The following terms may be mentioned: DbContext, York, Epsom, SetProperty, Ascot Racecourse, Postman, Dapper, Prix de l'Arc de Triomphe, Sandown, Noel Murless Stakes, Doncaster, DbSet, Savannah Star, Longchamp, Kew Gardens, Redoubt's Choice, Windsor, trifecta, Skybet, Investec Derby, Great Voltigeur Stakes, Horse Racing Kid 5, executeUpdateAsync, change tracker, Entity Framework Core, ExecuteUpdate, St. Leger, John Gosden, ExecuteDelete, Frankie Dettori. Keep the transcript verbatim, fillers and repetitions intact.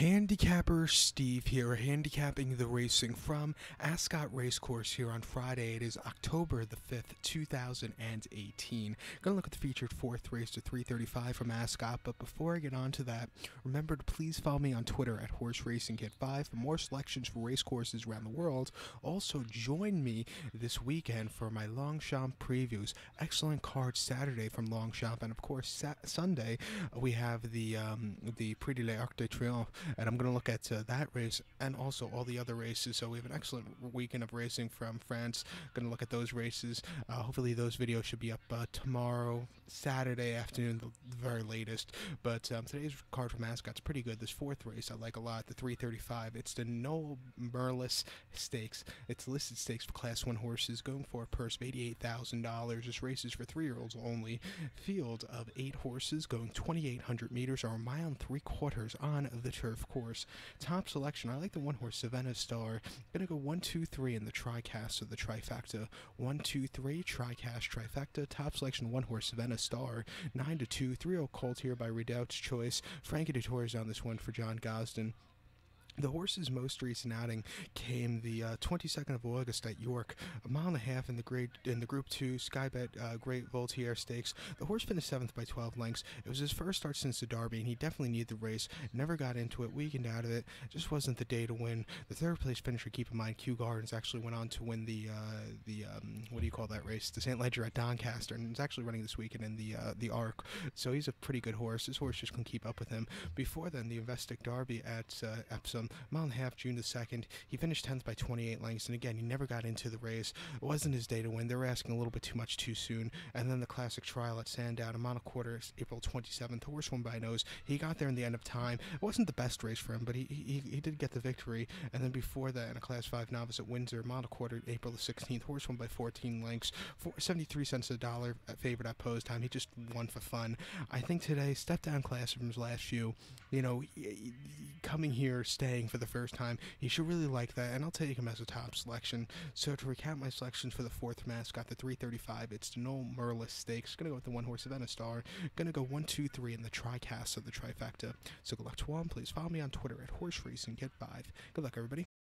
Handicapper Steve here, handicapping the racing from Ascot Racecourse here on Friday. It is October the fifth, two thousand eighteen. Going to look at the featured fourth race to three thirty-five from Ascot, but before I get on to that, remember to please follow me on Twitter at Horse Racing Kid five for more selections for racecourses around the world. Also, join me this weekend for my Longchamp previews. Excellent card Saturday from Longchamp, and of course, Sat Sunday we have the, um, the Prix de l'Arc de Triomphe. And I'm going to look at uh, that race and also all the other races. So we have an excellent weekend of racing from France. Going to look at those races. Uh, hopefully those videos should be up uh, tomorrow, Saturday afternoon, the very latest. But um, today's card from Ascot's pretty good. This fourth race I like a lot, the three thirty-five. It's the Noel Murless Stakes. It's listed stakes for Class one horses, going for a purse of eighty-eight thousand dollars. This race is for three-year-olds only. Field of eight horses, going twenty-eight hundred meters, or a mile and three-quarters on the turf. Of course, top selection, I like the one horse Savannah Star. Gonna go one, two, three in the tri-cast of the trifecta. One, two, three, tri-cast trifecta. Top selection, one horse Savannah Star. Nine to two, three oh called here by Redoubt's Choice. Frankie Dettori is on this one for John Gosden. The horse's most recent outing came the uh, twenty-second of August at York, a mile and a half in the grade in the Group Two Skybet uh, Great Voltigeur Stakes. The horse finished seventh by twelve lengths. It was his first start since the Derby, and he definitely needed the race. Never got into it, weakened out of it. Just wasn't the day to win. The third place finisher, keep in mind, Kew Gardens actually went on to win the uh, the um, what do you call that race? The Saint Leger at Doncaster, and it's actually running this weekend in the uh, the Arc. So he's a pretty good horse. This horse just can keep up with him. Before then, the Investec Derby at uh, Epsom. Mile and a half, June the second. He finished tenth by twenty-eight lengths, and again, he never got into the race. It wasn't his day to win. They were asking a little bit too much too soon. And then the classic trial at Sandown, a mile quarter, April twenty-seventh. The horse won by nose. He got there in the end of time. It wasn't the best race for him, but he he, he did get the victory. And then before that, in a class five novice at Windsor, mile quarter, April the sixteenth. Horse won by fourteen lengths. For seventy-three cents a dollar favorite at post time. He just won for fun. I think today, step down class from his last few. You know, coming here, staying for the first time, he should really like that, and I'll take him as a top selection. So to recap my selections for the fourth Mascot, the three thirty-five, it's the Noel Murless Stakes. Gonna go with the one horse Savannah Star. Gonna go one, two, three in the tri-cast of the trifecta. So good luck to one. Please follow me on Twitter at Horse Racing Kid five. Good luck, everybody.